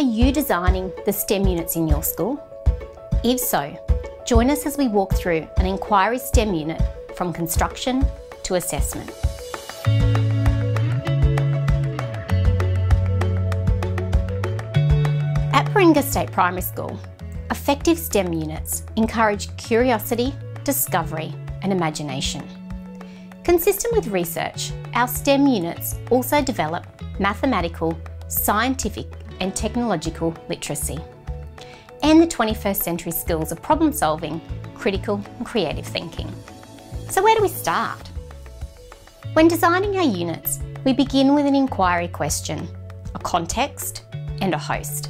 Are you designing the STEM units in your school? If so, join us as we walk through an inquiry STEM unit from construction to assessment. At Baringa State Primary School, effective STEM units encourage curiosity, discovery and imagination. Consistent with research, our STEM units also develop mathematical, scientific and technological literacy and the 21st century skills of problem solving, critical and creative thinking. So where do we start? When designing our units, we begin with an inquiry question, a context and a host.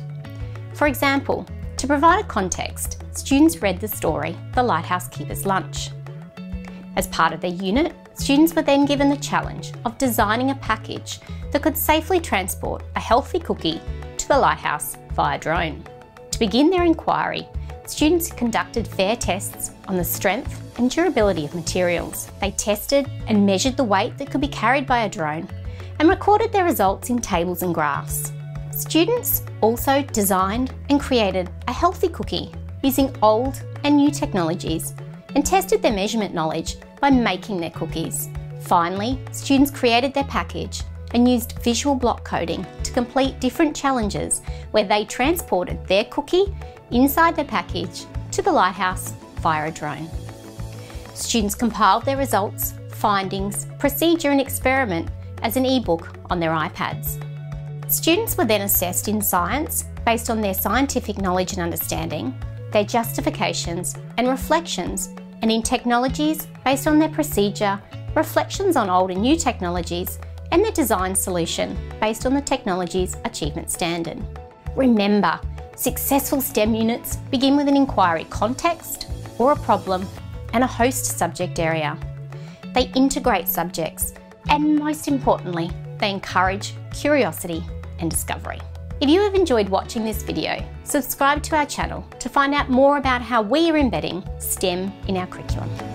For example, to provide a context, students read the story, The Lighthouse Keeper's Lunch. As part of their unit, students were then given the challenge of designing a package that could safely transport a healthy cookie to the lighthouse via drone. To begin their inquiry, students conducted fair tests on the strength and durability of materials. They tested and measured the weight that could be carried by a drone and recorded their results in tables and graphs. Students also designed and created a healthy cookie using old and new technologies and tested their measurement knowledge by making their cookies. Finally, students created their package and used visual block coding to complete different challenges where they transported their cookie inside their package to the lighthouse via a drone. Students compiled their results, findings, procedure and experiment as an ebook on their iPads. Students were then assessed in science based on their scientific knowledge and understanding, their justifications and reflections, and in technologies based on their procedure, reflections on old and new technologies, and their design solution based on the technology's achievement standard. Remember, successful STEM units begin with an inquiry context or a problem and a host subject area. They integrate subjects and, most importantly, they encourage curiosity and discovery. If you have enjoyed watching this video, subscribe to our channel to find out more about how we are embedding STEM in our curriculum.